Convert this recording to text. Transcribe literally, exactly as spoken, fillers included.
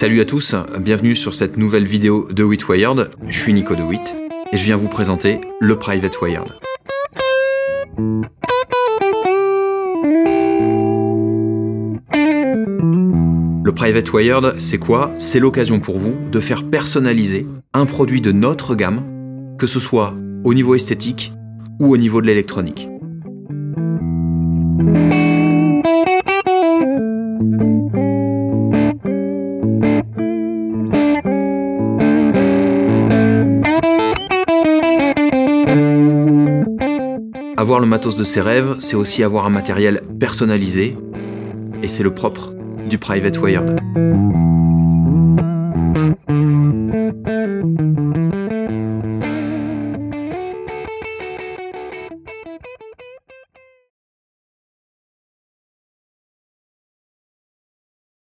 Salut à tous, bienvenue sur cette nouvelle vidéo de Wit Wired. Je suis Nico de Wit et je viens vous présenter le Private Wired. Le Private Wired, c'est quoi? C'est l'occasion pour vous de faire personnaliser un produit de notre gamme, que ce soit au niveau esthétique ou au niveau de l'électronique. Avoir le matos de ses rêves, c'est aussi avoir un matériel personnalisé, et c'est le propre du Private Wired.